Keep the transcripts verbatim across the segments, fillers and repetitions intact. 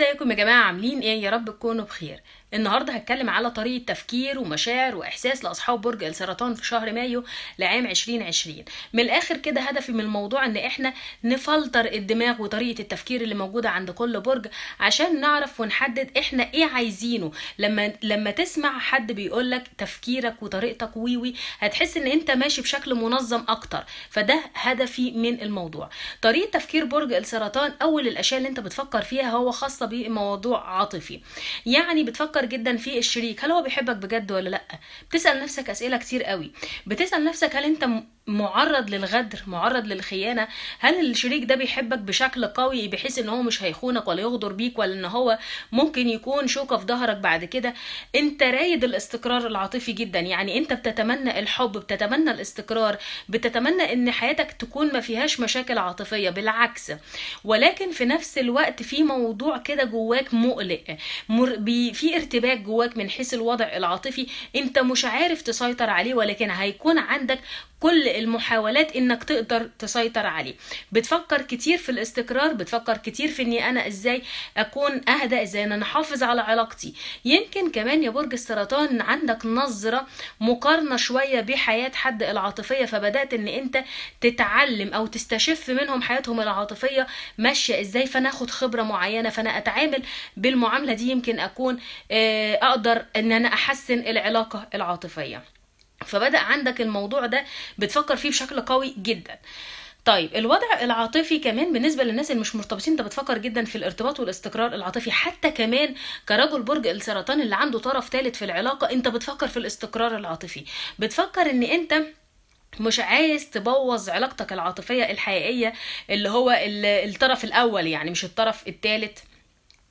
ازيكم يا جماعه؟ عاملين ايه؟ يا رب تكونوا بخير. النهارده هتكلم على طريقه تفكير ومشاعر واحساس لاصحاب برج السرطان في شهر مايو لعام عشرين عشرين. من الاخر كده هدفي من الموضوع ان احنا نفلتر الدماغ وطريقه التفكير اللي موجوده عند كل برج عشان نعرف ونحدد احنا ايه عايزينه. لما لما تسمع حد بيقول لك تفكيرك وطريقتك ويوي هتحس ان انت ماشي بشكل منظم اكتر، فده هدفي من الموضوع. طريقه تفكير برج السرطان اول الاشياء اللي انت بتفكر فيها هو خاصه بموضوع عاطفي، يعني بتفكر جدا في الشريك، هل هو بيحبك بجد ولا لا؟ بتسأل نفسك اسئله كتير قوي، بتسأل نفسك هل انت معرض للغدر، معرض للخيانه، هل الشريك ده بيحبك بشكل قوي بحيث ان هو مش هيخونك ولا يغدر بيك ولا ان هو ممكن يكون شوكه في ظهرك بعد كده؟ انت رايد الاستقرار العاطفي جدا، يعني انت بتتمنى الحب، بتتمنى الاستقرار، بتتمنى ان حياتك تكون ما فيهاش مشاكل عاطفيه، بالعكس. ولكن في نفس الوقت في موضوع كده جواك مقلق، في ارتباك جواك من حيث الوضع العاطفي، انت مش عارف تسيطر عليه، ولكن هيكون عندك كل المحاولات انك تقدر تسيطر عليه. بتفكر كتير في الاستقرار، بتفكر كتير في اني انا ازاي اكون اهدى، ازاي انا احافظ على علاقتي. يمكن كمان يا برج السرطان عندك نظرة مقارنة شوية بحياة حد العاطفية، فبدأت ان انت تتعلم او تستشف منهم حياتهم العاطفية ماشية ازاي، فانا اخد خبرة معينة، فانا اتعامل بالمعاملة دي، يمكن اكون اقدر ان انا احسن العلاقة العاطفية. فبدأ عندك الموضوع ده بتفكر فيه بشكل قوي جدا. طيب الوضع العاطفي كمان بالنسبه للناس اللي مش مرتبطين انت بتفكر جدا في الارتباط والاستقرار العاطفي، حتى كمان كرجل برج السرطان اللي عنده طرف ثالث في العلاقه انت بتفكر في الاستقرار العاطفي، بتفكر ان انت مش عايز تبوظ علاقتك العاطفيه الحقيقيه اللي هو الطرف الاول، يعني مش الطرف الثالث.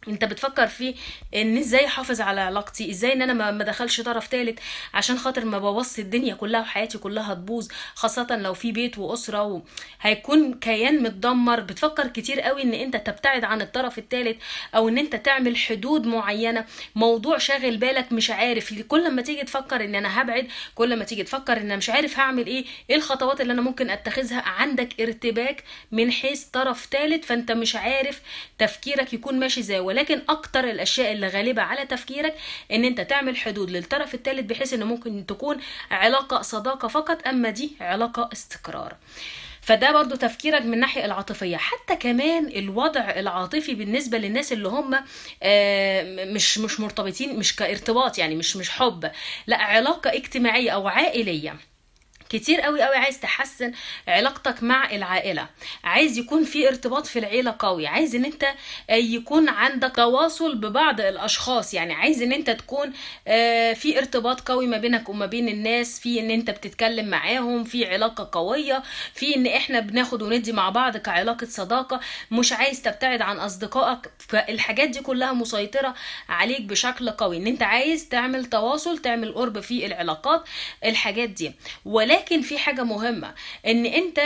انت بتفكر فيه ان ازاي احافظ على علاقتي، ازاي ان انا ما ادخلش طرف ثالث عشان خاطر ما بوظش الدنيا كلها وحياتي كلها هتبوظ، خاصه لو في بيت واسره و... هيكون كيان متدمر. بتفكر كتير قوي ان انت تبتعد عن الطرف الثالث او ان انت تعمل حدود معينه، موضوع شاغل بالك مش عارف، كل ما تيجي تفكر ان انا هبعد، كل ما تيجي تفكر ان انا مش عارف هعمل ايه، ايه الخطوات اللي انا ممكن اتخذها، عندك ارتباك من حيث طرف ثالث، فانت مش عارف تفكيرك يكون ماشي ازاي. لكن اكتر الاشياء اللي غالبه على تفكيرك ان انت تعمل حدود للطرف الثالث بحيث ان ممكن تكون علاقه صداقه فقط، اما دي علاقه استقرار. فده برضو تفكيرك من الناحيه العاطفيه. حتى كمان الوضع العاطفي بالنسبه للناس اللي هم مش مش مرتبطين، مش كارتباط يعني، مش مش حب، لا علاقه اجتماعيه او عائليه. كتير قوي قوي عايز تحسن علاقتك مع العائله، عايز يكون في ارتباط في العيله قوي، عايز ان انت يكون عندك تواصل ببعض الاشخاص، يعني عايز ان انت تكون في ارتباط قوي ما بينك وما بين الناس، في ان انت بتتكلم معاهم، في علاقه قويه، في ان احنا بناخد وندي مع بعض كعلاقه صداقه، مش عايز تبتعد عن اصدقائك. فالحاجات دي كلها مسيطره عليك بشكل قوي، ان انت عايز تعمل تواصل، تعمل قرب في العلاقات، الحاجات دي. ولكن لكن في حاجة مهمة، ان انت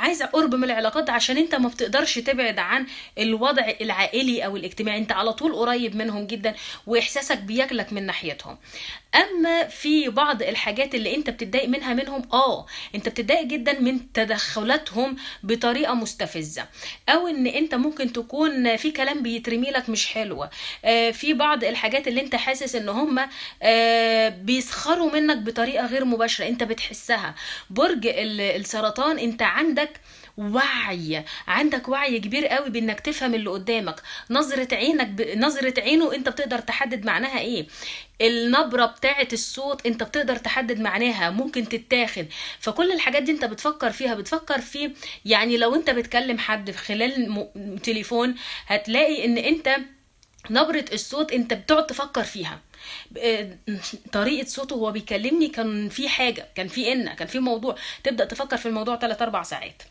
عايز قرب من العلاقات عشان انت ما بتقدرش تبعد عن الوضع العائلي او الاجتماعي، انت على طول قريب منهم جدا واحساسك بياكلك من ناحيتهم. اما في بعض الحاجات اللي انت بتتضايق منها منهم، اه انت بتتضايق جدا من تدخلاتهم بطريقه مستفزه، او ان انت ممكن تكون في كلام بيترمي لك مش حلوه، آه في بعض الحاجات اللي انت حاسس ان هم آه بيسخروا منك بطريقه غير مباشره انت بتحسها. برج السرطان انت عندك وعي، عندك وعي كبير قوي بانك تفهم اللي قدامك، نظره عينك ب... نظره عينه انت بتقدر تحدد معناها ايه، النبره بتاعه الصوت انت بتقدر تحدد معناها، ممكن تتاخد. فكل الحاجات دي انت بتفكر فيها، بتفكر في يعني لو انت بتكلم حد خلال م... تليفون هتلاقي ان انت نبره الصوت انت بتقعد تفكر فيها، طريقه صوته هو بيكلمني كان في حاجه، كان في ان كان في موضوع، تبدا تفكر في الموضوع ثلاث اربع ساعات،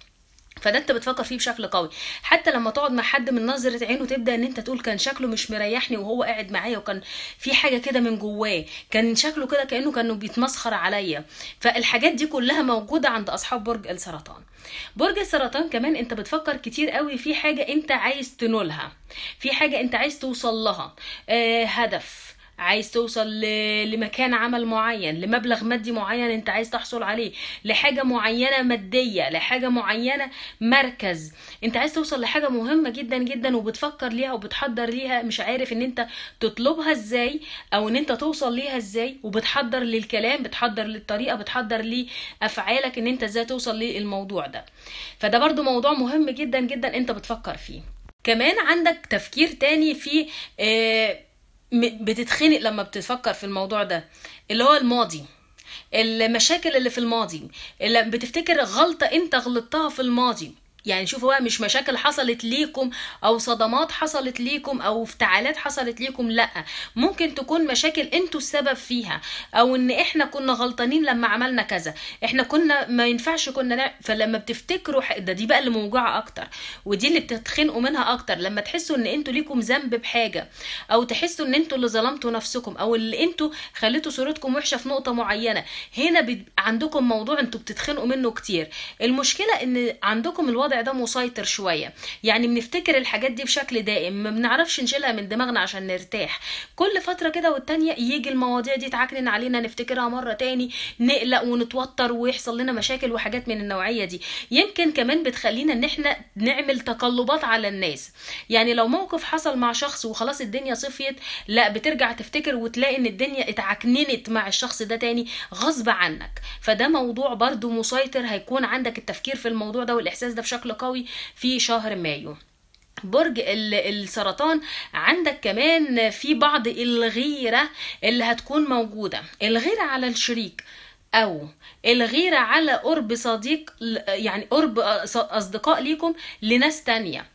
فده انت بتفكر فيه بشكل قوي. حتى لما تقعد مع حد من نظره عينه تبدا ان انت تقول كان شكله مش مريحني وهو قاعد معايا، وكان في حاجه كده من جواه، كان شكله كده كانه كانوا بيتمسخر عليا. فالحاجات دي كلها موجوده عند اصحاب برج السرطان. برج السرطان كمان انت بتفكر كتير قوي في حاجه انت عايز تنولها، في حاجه انت عايز توصل لها، آه هدف، عايز توصل ل... لمكان عمل معين، لمبلغ مادي معين انت عايز تحصل عليه، لحاجة معينة مادية، لحاجة معينة مركز، انت عايز توصل لحاجة مهمة جدا جدا وبتفكر ليها وبتحضر ليها، مش عارف ان انت تطلبها ازاي او ان انت توصل ليها ازاي، وبتحضر للكلام، بتحضر للطريقة، بتحضر لأفعالك ان انت ازاي توصل للموضوع ده. فده برضو موضوع مهم جدا جدا انت بتفكر فيه. كمان عندك تفكير تاني في اه بتتخنق لما بتفكر في الموضوع ده، اللي هو الماضي، المشاكل اللي في الماضي، اللي بتفتكر غلطة انت غلطتها في الماضي. يعني شوفوا بقى، مش مشاكل حصلت ليكم او صدمات حصلت ليكم او افتعالات حصلت ليكم، لا، ممكن تكون مشاكل انتوا السبب فيها، او ان احنا كنا غلطانين لما عملنا كذا، احنا كنا ما ينفعش كنا نع... فلما بتفتكروا ده، دي بقى اللي موجعه اكتر، ودي اللي بتتخنقوا منها اكتر، لما تحسوا ان انتوا ليكم ذنب بحاجه، او تحسوا ان انتوا اللي ظلمتوا نفسكم، او اللي انتوا خليتوا صورتكم وحشه في نقطه معينه. هنا ب... عندكم موضوع انتوا بتتخنقوا منه كتير. المشكله ان عندكم الوضع ده مسيطر شويه، يعني بنفتكر الحاجات دي بشكل دائم، ما بنعرفش نشيلها من دماغنا عشان نرتاح. كل فتره كده والتانيه يجي المواضيع دي تعكنن علينا، نفتكرها مره تاني، نقلق ونتوتر ويحصل لنا مشاكل وحاجات من النوعيه دي. يمكن كمان بتخلينا ان احنا نعمل تقلبات على الناس، يعني لو موقف حصل مع شخص وخلاص الدنيا صفيت، لا بترجع تفتكر وتلاقي ان الدنيا اتعكننت مع الشخص ده تاني غصب عنك. فده موضوع برده مسيطر، هيكون عندك التفكير في الموضوع ده والاحساس ده بشكل قوي في شهر مايو. برج السرطان عندك كمان في بعض الغيرة اللي هتكون موجودة، الغيرة على الشريك او الغيرة على قرب صديق، يعني قرب اصدقاء ليكم لناس تانية،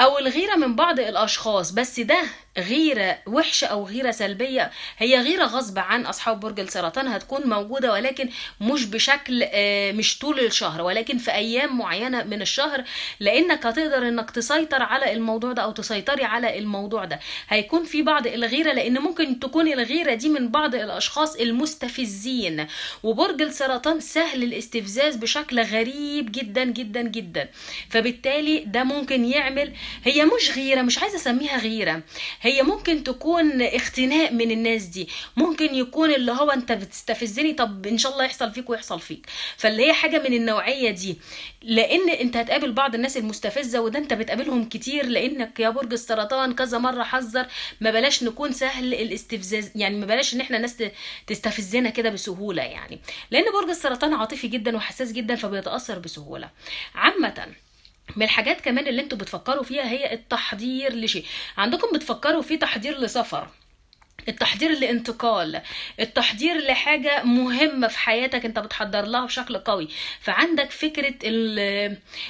او الغيرة من بعض الاشخاص. بس ده غيرة وحشة او غيرة سلبية، هي غيرة غصب عن اصحاب برج السرطان هتكون موجودة، ولكن مش بشكل مش طول الشهر، ولكن في ايام معينة من الشهر، لانك هتقدر انك تسيطر على الموضوع ده او تسيطري على الموضوع ده. هيكون في بعض الغيرة، لان ممكن تكون الغيرة دي من بعض الاشخاص المستفزين، وبرج السرطان سهل الاستفزاز بشكل غريب جدا جدا جدا، فبالتالي ده ممكن يعمل، هي مش غيرة، مش عايزة اسميها غيرة، هي ممكن تكون اختناق من الناس دي، ممكن يكون اللي هو انت بتستفزني، طب ان شاء الله يحصل فيك ويحصل فيك، فاللي هي حاجه من النوعيه دي. لان انت هتقابل بعض الناس المستفزه، وده انت بتقابلهم كتير، لانك يا برج السرطان كذا مره حذر ما بلاش نكون سهل الاستفزاز، يعني ما بلاش ان احنا ناس تستفزنا كده بسهوله، يعني لان برج السرطان عاطفي جدا وحساس جدا، فبيتاثر بسهوله. عامه من الحاجات كمان اللي انتوا بتفكروا فيها هي التحضير لشيء، عندكم بتفكروا في تحضير لسفر، التحضير لانتقال، التحضير لحاجة مهمة في حياتك انت بتحضر لها بشكل قوي، فعندك فكرة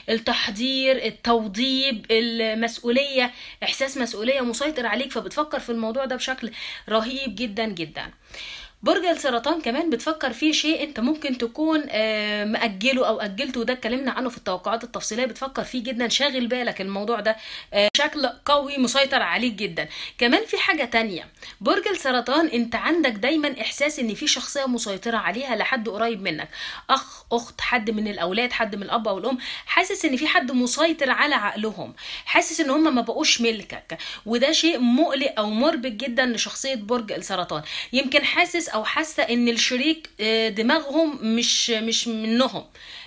التحضير، التوضيب، المسؤولية، احساس مسؤولية مسيطر عليك، فبتفكر في الموضوع ده بشكل رهيب جدا جدا. برج السرطان كمان بتفكر فيه شيء انت ممكن تكون مأجله او اجلته، وده اتكلمنا عنه في التوقعات التفصيليه، بتفكر فيه جدا، شاغل بالك الموضوع ده بشكل قوي مسيطر عليك جدا. كمان في حاجه تانية، برج السرطان انت عندك دايما احساس ان في شخصيه مسيطره عليها لحد قريب منك، اخ، اخت، حد من الاولاد، حد من الاب او الام، حاسس ان في حد مسيطر على عقلهم، حاسس ان هم ما بقوش ملكك، وده شيء مقلق او مربك جدا لشخصيه برج السرطان. يمكن حاسس او حاسه ان الشريك دماغهم مش مش منهم،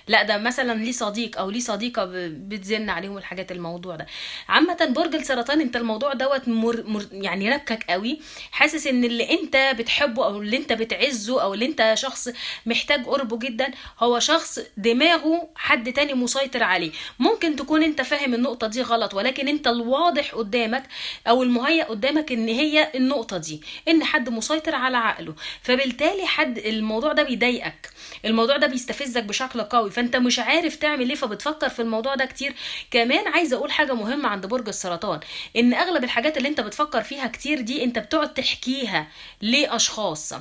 لا ده مثلا ليه صديق او ليه صديقه بتزن عليهم الحاجات، الموضوع ده. عامه برج السرطان انت الموضوع دوت مر مر يعني ربكك قوي، حاسس ان اللي انت بتحبه او اللي انت بتعزه او اللي انت شخص محتاج قربه جدا، هو شخص دماغه حد تاني مسيطر عليه. ممكن تكون انت فاهم النقطه دي غلط، ولكن انت الواضح قدامك او المهيأ قدامك ان هي النقطه دي، ان حد مسيطر على عقله، فبالتالي حد الموضوع ده بيضايقك، الموضوع ده بيستفزك بشكل قوي، فانت مش عارف تعمل ايه، فبتفكر في الموضوع ده كتير. كمان عايزه اقول حاجه مهمه عند برج السرطان، ان اغلب الحاجات اللي انت بتفكر فيها كتير دي انت بتقعد تحكيها لاشخاص،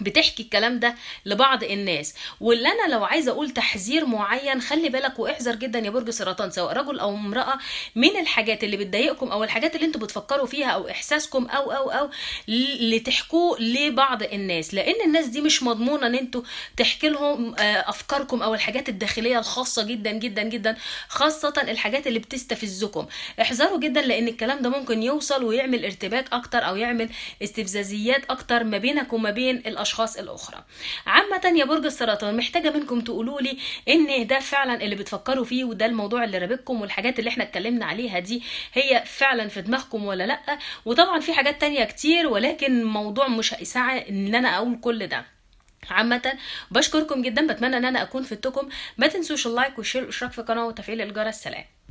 بتحكي الكلام ده لبعض الناس. واللي انا لو عايزه اقول تحذير معين، خلي بالك واحذر جدا يا برج سرطان سواء رجل او امراه من الحاجات اللي بتضايقكم او الحاجات اللي انتوا بتفكروا فيها او احساسكم او او او اللي تحكوه لبعض الناس، لان الناس دي مش مضمونه ان انتوا تحكي لهم افكاركم او الحاجات الداخليه الخاصه جدا جدا جدا، خاصه الحاجات اللي بتستفزكم. احذروا جدا لان الكلام ده ممكن يوصل ويعمل ارتباك اكتر او يعمل استفزازيات اكتر ما بينك وما بين الاشخاص الاخرى. عامه يا برج السرطان محتاجه منكم تقولوا لي ان ده فعلا اللي بتفكروا فيه وده الموضوع اللي رابككم والحاجات اللي احنا اتكلمنا عليها دي هي فعلا في دماغكم ولا لا. وطبعا في حاجات تانية كتير ولكن موضوع مش هيسعى ان انا اقول كل ده. عامة بشكركم جدا، بتمنى ان انا اكون فدتكم. ما تنسوش اللايك والشير والاشتراك في القناه وتفعيل الجرس. سلام.